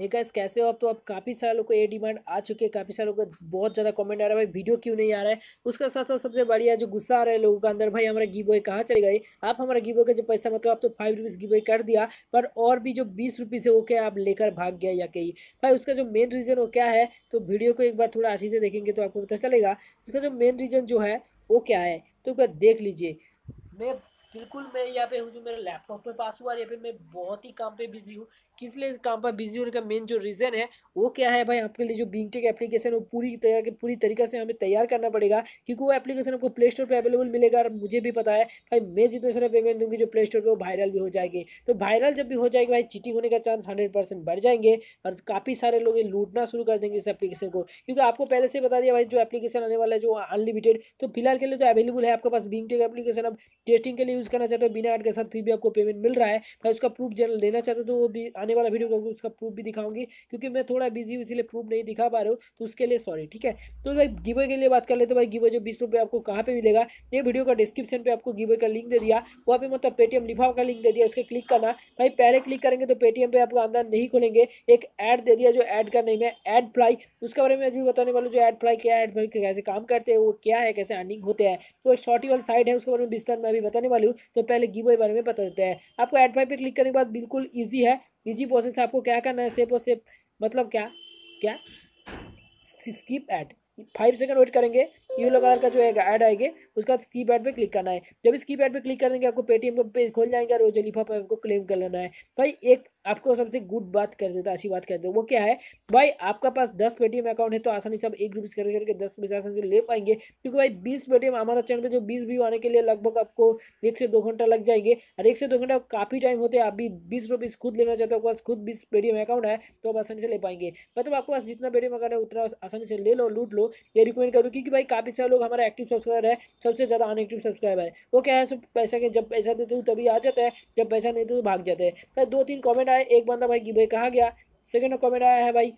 है गाइस, कैसे हो आप। तो आप काफ़ी सारे लोग को ये डिमांड आ चुके हैं, काफ़ी सारे लोग का बहुत ज़्यादा कमेंट आ रहा है भाई वीडियो क्यों नहीं आ रहा है। उसका साथ साथ सबसे बढ़िया जो गुस्सा आ रहा है लोगों का अंदर, भाई हमारा गिव अवे कहाँ चले गए आप, हमारा गिव अवे का जो पैसा मतलब आप तो 5 रुपीज़ गिव अवे कर दिया, पर और भी जो 20 रुपीज़ है वो क्या आप लेकर भाग गया या कहीं भाई। उसका जो मेन रीज़न वो क्या है, तो वीडियो को एक बार थोड़ा अच्छे से देखेंगे तो आपको पता चलेगा। उसका जो मेन रीज़न जो है वो क्या है, तो एक बार देख लीजिए। मैं बिल्कुल मैं यहाँ पे हूँ जो मेरा लैपटॉप पे पास हुआ, यहाँ पे मैं बहुत ही काम पे बिजी हूँ। किस लिए काम पर बिजी होने का मेन जो रीज़न है वो क्या है भाई, आपके लिए जो BeingTek एप्लीकेशन वो पूरी तरीके से हमें तैयार करना पड़ेगा, क्योंकि वो एप्लीकेशन आपको प्ले स्टोर पर अवेलेबल मिलेगा। और मुझे भी पता है भाई मैं जितने सारे पेमेंट दूँगी जो प्ले स्टोर पर वो वायरल भी हो जाएगी, तो वायरल जब भी हो जाएगी भाई चीटिंग होने का चांस 100% बढ़ जाएंगे और काफ़ी सारे लोग लूटना शुरू कर देंगे इस एप्लीकेशन को। क्योंकि आपको पहले से बता दिया भाई जो एप्लीकेशन आने वाला है जो अनलिमिटेड, तो फिलहाल के लिए तो अवेलेबल है आपके पास BeingTek एप्लीकेशन। अब टेस्टिंग के लिए यूज़ करना चाहते हो बिना ऐड के साथ, फिर भी आपको पेमेंट मिल रहा है भाई। उसका प्रूफ जनरल लेना चाहते हो तो वो भी आने वाला वीडियो को उसका प्रूफ भी दिखाऊंगी, क्योंकि मैं थोड़ा बिजी हूँ इसलिए प्रूफ नहीं दिखा पा रहे हो तो उसके लिए सॉरी, ठीक है। तो भाई गिवे के लिए बात कर लेते तो भाई गिवे जो 20 रुपये आपको कहाँ पे मिलेगा, ये वीडियो का डिस्क्रिप्शन पे आपको गिवे का लिंक दे दिया, वहाँ पे मतलब पेटीएम लिफाफा का लिंक दे दिया, उसके क्लिक करना भाई। पहले क्लिक करेंगे तो पेटीएम पे आपको अंदर नहीं खोलेंगे, एक ऐड दे दिया जो ऐड का नेम है एडफ्लाई, उसके बारे में आज भी बताने वाला जो एडफ्लाई क्या है, एडफ्लाई कैसे काम करते हैं, वो क्या है, कैसे अर्निंग होते हैं, तो एक शॉर्ट वाली साइट है उसके बारे में विस्तार में अभी बताने वाली हूँ। तो पहले गिवे के बारे में बता देते हैं आपको। एडफ्लाई पर क्लिक करने के बाद बिल्कुल ईजी है, इजी प्रोसेस है। आपको क्या करना है, सेफ और सेफ मतलब क्या स्किप ऐड, 5 सेकंड वेट करेंगे, ये लगार का जो है ऐड आएगा, उसके बाद स्किप ऐड पे क्लिक करना है। जब स्किप ऐड पे क्लिक करेंगे आपको पेटीएम का पेज खोल जाएगा और वो जो लिफाफा आपको क्लेम कर लेना है भाई। एक आपको सबसे गुड बात कर देता, अच्छी बात कर देता, वो क्या है भाई, आपका पास 10 पेटीएम अकाउंट है तो आसानी से आप 1 रुपीज़ करके 10 रुपीज़ आसानी से ले पाएंगे। क्योंकि भाई 20 पेटीएम हमारा चैनल पे जो 20 व्यू आने के लिए लगभग आपको 1 से 2 घंटा लग जाएंगे, और 1 से 2 घंटा काफ़ी टाइम होते हैं। आप भी 20 रुपीज़ खुद लेना चाहते हो, आपके पास खुद 20 पेटीएम अकाउंट है तो आप आसानी से ले पाएंगे। मतलब आपके पास जितना पेटीएम अकाउंट है उतना आसानी से ले लो, लूट लो, ये रिकमेंड करूँ। क्योंकि भाई काफ़ी सारे लोग हमारा एक्टिव सब्सक्राइबर है, सबसे ज़्यादा अनएक्टिव सब्सक्राइबर है, वो क्या है सब पैसा के, जब पैसा देते हो तभी आ जाता है, जब पैसा नहीं देते तो भाग जाते हैं भाई। 2-3 कॉमेंट, एक बंदा भाई गिव अवे कहाँ गया, सेकंड कमेंट आया है भाई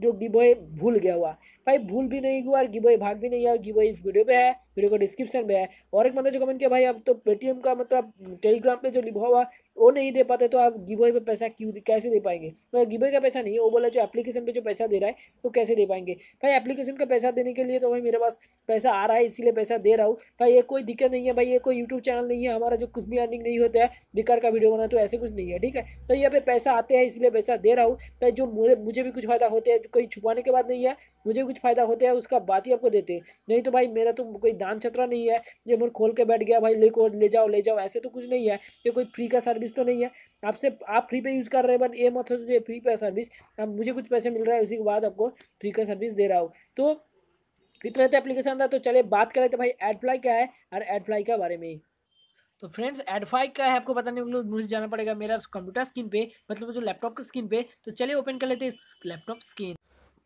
जो गिव अवे भूल गया हुआ, भाई भूल भी नहीं हुआ और गिव अवे भाग भी नहीं गया। गिव अवे इस वीडियो पे है, वीडियो का डिस्क्रिप्शन पे है। और एक बंदा जो कमेंट किया भाई अब तो पेटीएम का मतलब टेलीग्राम पे जो लिखा हुआ वो नहीं दे पाते, तो आप गिव अवे पे पैसा क्यों कैसे दे पाएंगे, मतलब गिव अवे का पैसा नहीं है, वो बोला जो एप्लीकेशन पे जो पैसा दे रहा है वो कैसे दे पाएंगे भाई। एप्लीकेशन का पैसा देने के लिए तो भाई मेरे पास पैसा आ रहा है इसीलिए पैसा दे रहा हूँ भाई, ये कोई दिक्कत नहीं है भाई, ये कोई यूट्यूब चैनल नहीं है हमारा जो कुछ भी अर्निंग नहीं होता है, बेकार का वीडियो बना तो ऐसे कुछ नहीं है, ठीक है। तो यहाँ पे पैसा आते हैं इसलिए पैसा दे रहा हूँ भाई, जो मुझे भी कुछ फायदा होते हैं, कोई छुपाने के बाद नहीं है, मुझे कुछ फायदा होता है उसका बात ही आपको देते हैं। नहीं तो भाई मेरा तो कोई दान छतरा नहीं है जो मैं खोल के बैठ गया भाई ले जाओ ऐसे तो कुछ नहीं है, ये कोई फ्री का सर्विस तो नहीं है। आपसे आप फ्री पे यूज़ कर रहे हैं, बट ये मतलब ये फ्री पे सर्विस, अब मुझे कुछ पैसे मिल रहा है उसी के बाद आपको फ्री का सर्विस दे रहा हूँ। तो इतना तो एप्लीकेशन था, तो चले बात करें तो भाई एडफ्लाई क्या है और एडफ्लाई के बारे में। तो फ्रेंड्स एडफ्लाई क्या है आपको बताने के लिए मुझे जाना पड़ेगा मेरा कंप्यूटर स्क्रीन पे, मतलब जो लैपटॉप की स्क्रीन पे। तो चलिए ओपन कर लेते हैं इस लैपटॉप स्क्रीन।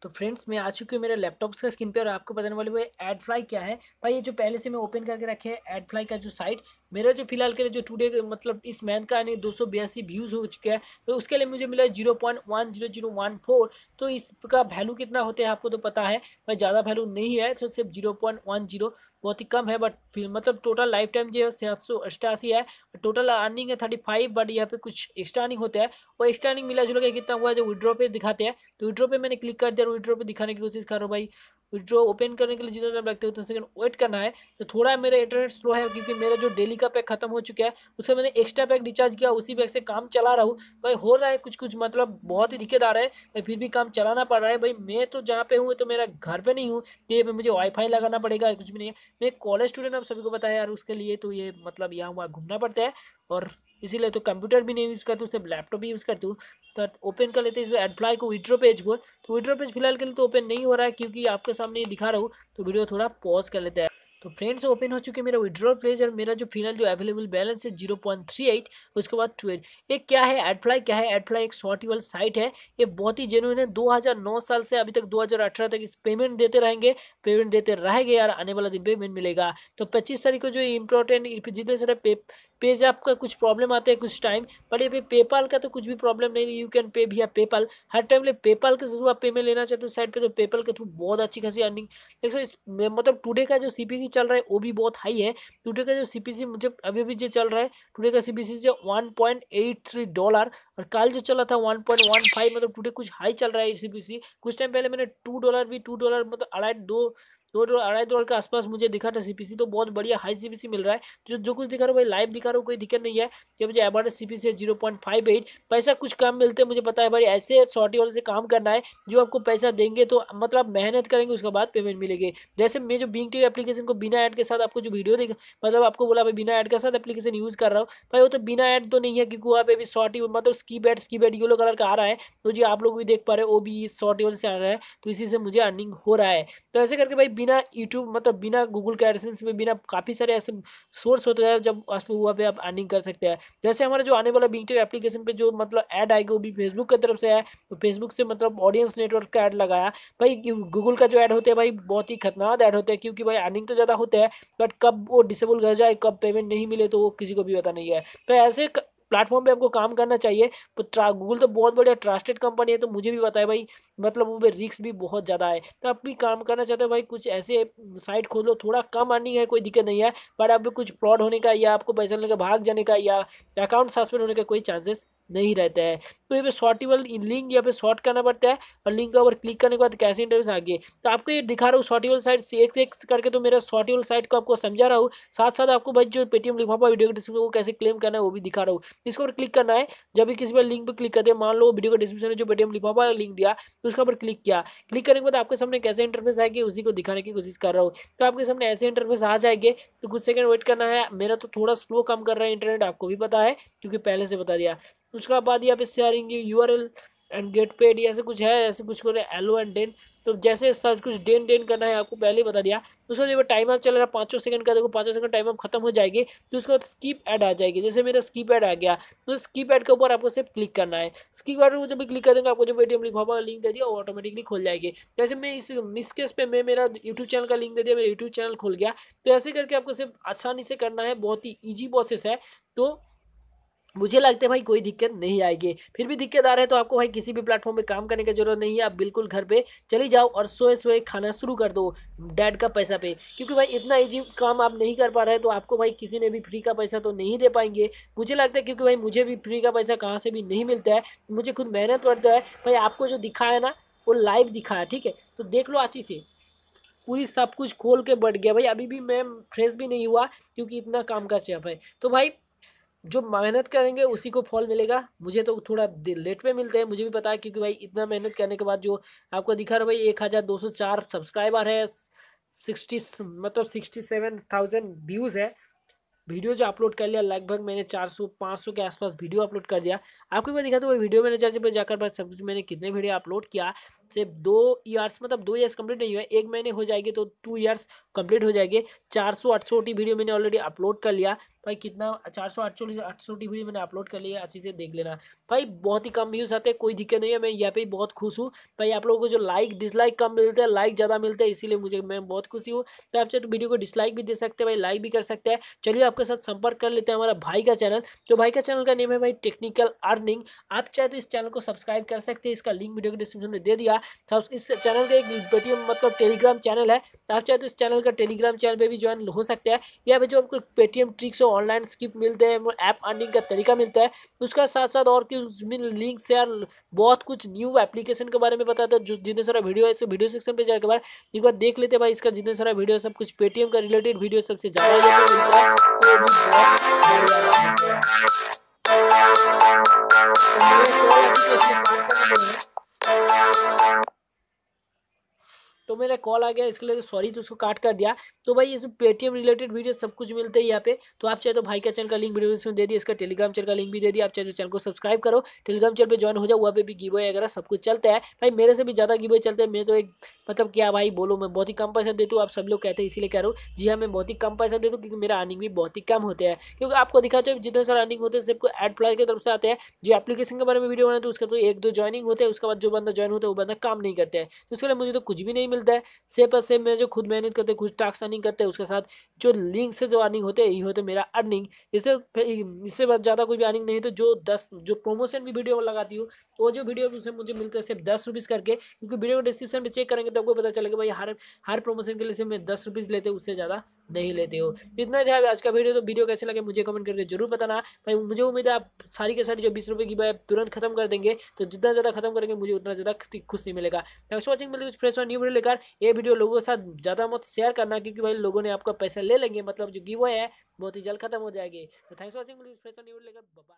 तो फ्रेंड्स मैं आ चुकी हूँ मेरे लैपटॉप का स्क्रीन पे और आपको बताने वाली वो एडफ्लाई क्या है भाई। ये जो पहले से मैं ओपन करके रखे है एडफ्लाई का जो साइट, मेरा जो फिलहाल के लिए जो टुडे मतलब इस मैथ का यानी 282 व्यूज़ हो चुका है, तो उसके लिए मुझे मिला है 0.10014। तो इसका वैल्यू कितना होता है आपको तो पता है भाई, ज़्यादा वैल्यू नहीं है, तो सिर्फ 0.10 बहुत ही कम है। बट फिर मतलब टोटल लाइफ टाइम जो है 788 है, टोटल अर्निंग है 35, बट यहाँ पे कुछ एक्स्ट्रा अर्निंग होता है, और एक्स्ट्रा अर्निंग मिला जुला के कितना हुआ है जो विड्रॉ पे दिखाते हैं। तो विड्रॉ पे मैंने क्लिक कर दिया, विड्रॉ पे दिखाने की कोशिश करो भाई। विड्रॉ ओपन करने के लिए जितना टाइम लगता है उतना सेकंड वेट करना है। तो थोड़ा मेरा इंटरनेट स्लो है क्योंकि मेरा जो डेली का पैक खत्म हो चुका है, उसका मैंने एक्स्ट्रा पैक रिचार्ज किया, उसी पैक से काम चला रहा हूँ भाई। हो रहा है कुछ मतलब बहुत ही दिक्कत आ रहा है भाई, फिर भी काम चलाना पड़ रहा है भाई। मैं तो जहाँ पे हूँ तो मेरा घर पर नहीं हूँ, ये मुझे वाईफाई लगाना पड़ेगा, कुछ भी नहीं है। मैं कॉलेज स्टूडेंट आप सभी को पता है यार, उसके लिए तो ये मतलब यहाँ वहाँ घूमना पड़ता है, और इसीलिए तो कंप्यूटर भी नहीं यूज़ करता हूँ, सिर्फ लैपटॉप ही यूज़ करती हूँ। तो ओपन कर लेते हैं इस एडफ्लाई को, विड्रॉ पेज को। तो विड्रॉ पेज फिलहाल के लिए तो ओपन नहीं हो रहा है क्योंकि आपके सामने ये दिखा रहा हूँ, तो वीडियो थोड़ा पॉज कर लेते हैं। तो फ्रेंड्स ओपन हो चुके मेरा विड्रॉ पेज, और मेरा जो फिलहाल जो अवेलेबल बैलेंस है 0.38, उसके बाद 12। ये क्या है एडफ्लाई क्या है, एडफ्लाई एक सॉर्टिबल साइट है, ये बहुत ही जेन्युइन है। 2009 साल से अभी तक 2018 तक इस पेमेंट देते रहेंगे यार, आने वाला दिन पेमेंट मिलेगा। तो 25 तारीख को जो इम्पोर्टेंट जितने सारे पेज आपका कुछ प्रॉब्लम आता है कुछ टाइम, पर ये पे पेपाल का तो कुछ भी प्रॉब्लम नहीं। यू कैन पे भैया पेपाल, हर टाइम ले पेपाल के थ्रू आप पेमेंट लेना चाहते हो साइड पे तो पेपाल के थ्रू बहुत अच्छी खासी अर्निंग देख सकते हो। मतलब टुडे का जो सीपीसी चल रहा है वो भी बहुत हाई है। टुडे का जो सीपीसी मुझे अभी भी जो चल रहा है, टुडे का सीपीसी जो $1.83 और कल जो चला था 1.15, मतलब टुडे कुछ हाई चल रहा है सीपीसी। कुछ टाइम पहले मैंने $2 मतलब $2.5 के आसपास मुझे दिखा था सीपीसी, तो बहुत बढ़िया हाई सीपीसी मिल रहा है। जो कुछ दिखा रहा हूँ भाई लाइव दिखा रहा हूँ, कोई दिक्कत नहीं है। कि मुझे एवरेज सीपीसी है 0.58 पैसा कुछ कम मिलते हैं मुझे पता है भाई। ऐसे शॉर्टी वाले से काम करना है जो आपको पैसा देंगे तो मतलब मेहनत करेंगे उसके बाद पेमेंट मिलेगी। जैसे मैं जो BeingTek एप्लीकेशन को बिना ऐड के साथ आपको जो वीडियो दिखा, मतलब आपको बोला भाई बिना ऐड के साथ एप्लीकेशन यूज़ कर रहा हूँ भाई, वो तो बिना ऐड तो नहीं है क्योंकि वहाँ पे भी शॉर्टी मतलब स्कीप ऐड येलो कलर का आ रहा है, तो जी आप लोग भी देख पा रहे हो वो भी इस शॉर्टी वाले से आ रहा है, तो इसी से मुझे अर्निंग हो रहा है। तो ऐसे करके भाई बिना यूट्यूब मतलब बिना गूगल के एडसेंस में बिना काफ़ी सारे ऐसे सोर्स होते हैं जब वहाँ पे आप अर्निंग कर सकते हैं। जैसे हमारा जो आने वाला BeingTek एप्लीकेशन पे जो मतलब ऐड आएगा वो भी फेसबुक की तरफ से है, तो फेसबुक से मतलब ऑडियंस नेटवर्क का ऐड लगाया भाई। गूगल का जो ऐड होते हैं भाई बहुत ही खतरनाक ऐड होते हैं क्योंकि भाई अर्निंग तो ज़्यादा होते हैं बट कब वो डिसेबल कर जाए कब पेमेंट नहीं मिले तो वो किसी को भी पता नहीं है। तो ऐसे प्लेटफॉर्म पे आपको काम करना चाहिए। गूगल तो बहुत बढ़िया ट्रस्टेड कंपनी है, तो मुझे भी बताया भाई मतलब वो पे रिस्क भी बहुत ज़्यादा है। तो आप भी काम करना चाहते हो भाई कुछ ऐसे साइट खोलो, थोड़ा कम अर्निंग है कोई दिक्कत नहीं है, बट आप भी कुछ फ्रॉड होने का या आपको पैसा लेकर भाग जाने का या अकाउंट सस्पेंड होने का कोई चांसेस नहीं रहता है। तो ये पे शॉर्टेबल लिंक यहाँ पे शॉर्ट करना पड़ता है और लिंक के ऊपर क्लिक करने के बाद कैसे इंटरव्यूज आ गए। तो आपको ये दिखा रहा हूँ शॉर्टेबल साइट से एक करके, तो मेरा शॉर्टेबल साइट को आपको समझा रहा हूँ, साथ साथ आपको भाई जो पेटीएम लिफाफा वीडियो के डिस्क्रिप्शन को कैसे क्लेम करना है वो भी दिखा रहा हूँ। इसके ऊपर क्लिक करना है, जब भी किसी पर लिंक पर क्लिक करते हैं, मान लो वीडियो के डिस्क्रिप्शन में जो पेटीएम लिफाफा लिंक दिया तो उसके ऊपर क्लिक किया, क्लिक करने के बाद आपके सामने कैसे इंटरफेस आएगी उसी को दिखाने की कोशिश कर रहा हूँ। तो आपके सामने ऐसे इंटरफेस आ जाएंगे, तो कुछ सेकंड वेट करना है। मेरा तो थोड़ा स्लो काम कर रहा है इंटरनेट, आपको भी पता है क्योंकि पहले से बता दिया। उसके बाद यहाँ पे sharing URL and get paid ऐसे कुछ है, ऐसे कुछ कर रहे हैं एलो एंड डेन, तो जैसे सर्च कुछ डेन करना है आपको पहले ही बता दिया। उसके बाद टाइम आप चल रहा है 5 सेकंड का, देखो 5 सेकंड टाइम आप खत्म हो जाएगी तो उसके बाद स्किप ऐड आ जाएगी। जैसे मेरा स्किप ऐड आ गया तो स्किप ऐड के ऊपर आपको सिर्फ क्लिक करना है। स्किप ऐड को जब भी क्लिक कर देंगे आपको जो पेटीएम लिफाफा लिंक दे दिया वो ऑटोमेटिकली खोल जाएगी। जैसे मैं इस मिसकेस पे मैं मेरा यूट्यूब चैनल का लिंक दे दिया, मेरा यूट्यूब चैनल खुल गया। तो ऐसे करके आपको सिर्फ आसानी से करना है, बहुत ही ईजी प्रोसेस है। तो मुझे लगता है भाई कोई दिक्कत नहीं आएगी। फिर भी दिक्कत आ रहा है तो आपको भाई किसी भी प्लेटफॉर्म पे काम करने की जरूरत नहीं है। आप बिल्कुल घर पे चली जाओ और सोए सोए खाना शुरू कर दो डैड का पैसा पे, क्योंकि भाई इतना इजी काम आप नहीं कर पा रहे तो आपको भाई किसी ने भी फ्री का पैसा तो नहीं दे पाएंगे मुझे लगता है, क्योंकि भाई मुझे भी फ्री का पैसा कहाँ से भी नहीं मिलता है, मुझे खुद मेहनत पड़ता है भाई। आपको जो दिखा है ना वो लाइव दिखा है, ठीक है, तो देख लो अच्छी से पूरी सब कुछ खोल के बैठ गया भाई। अभी भी मैं फ्रेश भी नहीं हुआ क्योंकि इतना काम का चाप है। तो भाई जो मेहनत करेंगे उसी को फल मिलेगा। मुझे तो थोड़ा लेट पे मिलते हैं, मुझे भी पता है, क्योंकि भाई इतना मेहनत करने के बाद जो आपको दिखा रहा है भाई 1204 सब्सक्राइबर है, 67,000 व्यूज़ है। वीडियो जो अपलोड कर लिया लगभग मैंने 400-500 के आसपास वीडियो अपलोड कर दिया। आपको मैं दिखा तो वही वीडियो मैंने चार्ज पर जाकर बाद सब मैंने कितने वीडियो अपलोड किया, सिर्फ 2 ईयर्स मतलब 2 ईयर्स कंप्लीट नहीं हुआ, 1 महीने हो जाएगी तो 2 ईयर्स कंप्लीट हो जाएंगे। 468 वीडियो मैंने ऑलरेडी अपलोड कर लिया भाई, कितना 468 वीडियो मैंने अपलोड कर लिया, अच्छी से देख लेना भाई। बहुत ही कम व्यूज़ आते हैं, कोई दिक्कत नहीं है, मैं यहाँ पे बहुत खुश हूँ भाई। आप लोगों को जो लाइक डिसलाइक कम मिलते हैं, लाइक ज़्यादा मिलते हैं, इसीलिए मैं बहुत खुशी हूँ। तो आप चाहे वीडियो को डिसलाइक भी दे सकते हैं भाई, लाइक भी कर सकते हैं। चलिए आपके साथ संपर्क कर लेते हैं हमारा भाई का चैनल, तो भाई का चैनल का नेम है भाई टेक्निकल अर्निंग। आप चाहे तो इस चैनल को सब्सक्राइब कर सकते हैं, इसका लिंक वीडियो के डिस्क्रिप्शन में दे दिया। इस चैनल का एक पेटीएम मतलब टेलीग्राम चैनल है, आप चाहे तो इस चैनल का टेलीग्राम चैनल पर भी ज्वाइन हो सकते हैं। यहाँ पे जो आपको पेटीएम ट्रिक्स ऑनलाइन स्किप मिलते हैं, ऐप अर्निंग का तरीका मिलता है, उसका साथ साथ और उसमें लिंक शेयर बहुत कुछ न्यू एप्लीकेशन के बारे में बताता है। जो जितने सारा वीडियो है इस वीडियो सेक्शन पे जाकर एक बार देख लेते हैं भाई, इसका जितने सारा वीडियो सब कुछ पेटीएम का रिलेटेड वीडियो सबसे ज़्यादा। तो मेरा कॉल आ गया इसके लिए सॉरी, तो उसको काट कर दिया। तो भाई ये पेटीएम रिलेटेड वीडियो सब कुछ मिलते हैं यहाँ पे। तो आप चाहे तो भाई का चैनल का लिंक वीडियो में दे दिया, इसका टेलीग्राम चैनल का लिंक भी दे दिया। आप चाहे तो चैनल को सब्सक्राइब करो, टेलीग्राम चैनल पे ज्वाइन हो जाओ, वहाँ पे भी गिवअवे वगैरह सब कुछ चलता है भाई। मेरे से भी ज़्यादा गिवअवे चलते हैं, मैं तो एक मतलब क्या भाई बोलो, मैं बहुत ही कम पैसा देता हूँ। आप सब लोग कहते हैं इसीलिए कह रहा हूँ, जी हाँ मैं बहुत ही कम पैसा देता हूँ क्योंकि मेरा अर्निंग भी बहुत ही कम होता है। क्योंकि आपको दिखा चाहिए जितने सारे अर्निंग होते हैं सबको एडफ्लाई की तरफ से आते हैं। जो एप्लीकेशन के बारे में वीडियो बनाते हैं उसका तो 1-2 ज्वाइनिंग होते हैं, उसके बाद जो बंदा ज्वाइन होता है वो बंदा काम नहीं करता है, उसके लिए मुझे तो कुछ भी नहीं मिलता। मिलता है। सेम पर सेम मैं जो खुद मेहनत करते हैं, खुद टास्क अर्निंग करते हैं, उसके साथ जो लिंक से जो अर्निंग होते हैं ये होते मेरा अर्निंग। इससे ज़्यादा कोई भी अर्निंग नहीं। तो जो प्रोमोशन भी वीडियो में लगाती हूँ वो जो वीडियो उससे मुझे मिलता है सिर्फ 10 रुपीज़ करके, क्योंकि वीडियो डिस्क्रिप्शन में चेक करेंगे तो आपको पता चलेगा भाई हर प्रोमोशन के लिए सिर्फ मैं 10 रुपीज़ लेते हूँ, उससे ज़्यादा नहीं लेते हो। इतना था आज का वीडियो। तो वीडियो कैसे लगे मुझे कमेंट करके जरूर बताना भाई। मुझे उम्मीद है आप सारी के सारी जो 20 रुपए की बात तुरंत खत्म कर देंगे, तो जितना ज़्यादा खत्म करेंगे मुझे उतना ज़्यादा खुशी मिलेगा। नेक्स्ट वॉचिंग मिलती कुछ फ्रेश और न्यू वीडियो लेकर। ये वीडियो लोगों के साथ ज़्यादा मत शेयर करना, क्योंकि भाई लोगों ने आपका पैसा ले लेंगे, मतलब जो गिव अवे है बहुत ही जल्द खत्म हो जाएगी। तो थैंक्स वॉचिंग मिलती कुछ फ्रेश और न्यू वीडियो लेकर। बाय।